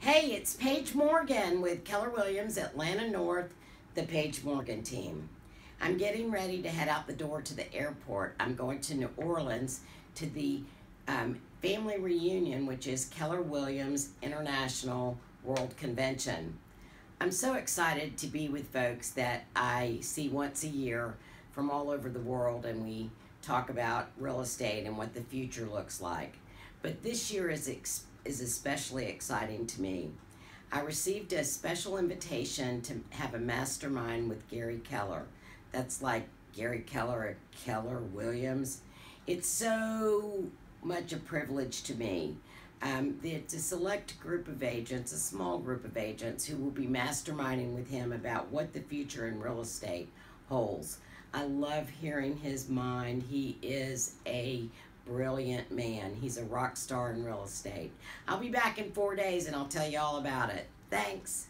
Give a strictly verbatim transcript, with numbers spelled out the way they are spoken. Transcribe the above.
Hey, it's Paige Morgan with Keller Williams, Atlanta North, the Paige Morgan team. I'm getting ready to head out the door to the airport. I'm going to New Orleans to the um, family reunion, which is Keller Williams International World Convention. I'm so excited to be with folks that I see once a year from all over the world, and we talk about real estate and what the future looks like. But this year is expensive. is especially exciting to me. I received a special invitation to have a mastermind with Gary Keller. That's like Gary Keller at Keller Williams. It's so much a privilege to me. Um, it's a select group of agents, a small group of agents who will be masterminding with him about what the future in real estate holds. I love hearing his mind. He is a brilliant man. He's a rock star in real estate. I'll be back in four days and I'll tell you all about it. Thanks.